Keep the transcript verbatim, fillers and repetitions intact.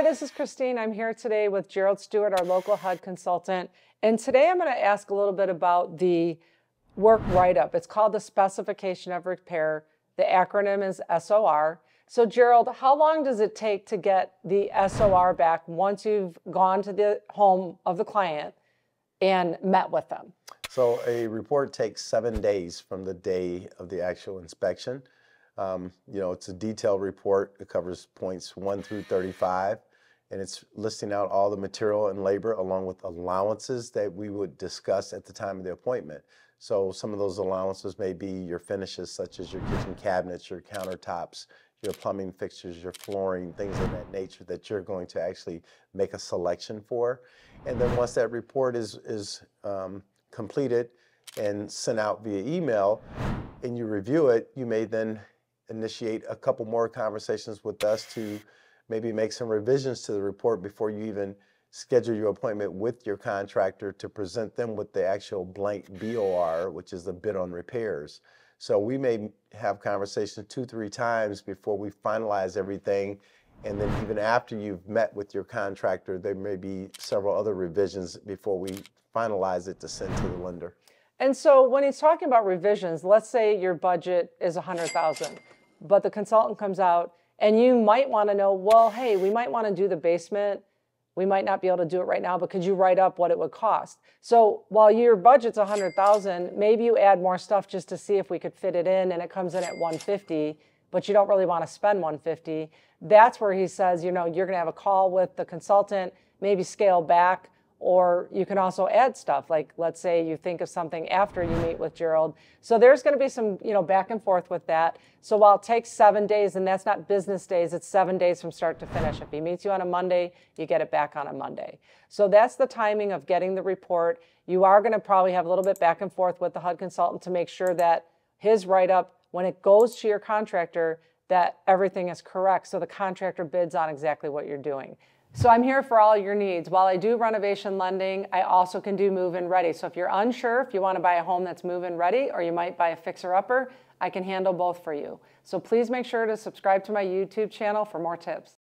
Hi, this is Christine. I'm here today with Gerald Stewart, our local H U D consultant. And today I'm going to ask a little bit about the work write-up. It's called the Specification of Repair. The acronym is S O R. So Gerald, how long does it take to get the S O R back once you've gone to the home of the client and met with them? So a report takes seven days from the day of the actual inspection. Um, you know, it's a detailed report. It covers points one through thirty-five, and it's listing out all the material and labor along with allowances that we would discuss at the time of the appointment. So some of those allowances may be your finishes, such as your kitchen cabinets, your countertops, your plumbing fixtures, your flooring, things of that nature that you're going to actually make a selection for. And then once that report is, is um, completed and sent out via email and you review it, you may then initiate a couple more conversations with us to maybe make some revisions to the report before you even schedule your appointment with your contractor to present them with the actual blank B O R, which is the bid on repairs. So we may have conversations two, three times before we finalize everything. And then even after you've met with your contractor, there may be several other revisions before we finalize it to send to the lender. And so when he's talking about revisions, let's say your budget is one hundred thousand dollars, but the consultant comes out and you might want to know, well, hey, we might want to do the basement. We might not be able to do it right now, but could you write up what it would cost? So while your budget's one hundred thousand dollars, maybe you add more stuff just to see if we could fit it in, and it comes in at one hundred fifty thousand dollars, but you don't really want to spend one hundred fifty thousand dollars. That's where he says, you know, you're going to have a call with the consultant, maybe scale back. Or you can also add stuff, like let's say you think of something after you meet with Gerald. So there's going to be some, you know, back and forth with that. So while it takes seven days, and that's not business days, it's seven days from start to finish. If he meets you on a Monday, you get it back on a Monday. So that's the timing of getting the report. You are going to probably have a little bit back and forth with the H U D consultant to make sure that his write-up, when it goes to your contractor, that everything is correct. So the contractor bids on exactly what you're doing. So I'm here for all your needs. While I do renovation lending, I also can do move-in ready. So if you're unsure, if you want to buy a home that's move-in ready, or you might buy a fixer-upper, I can handle both for you. So please make sure to subscribe to my YouTube channel for more tips.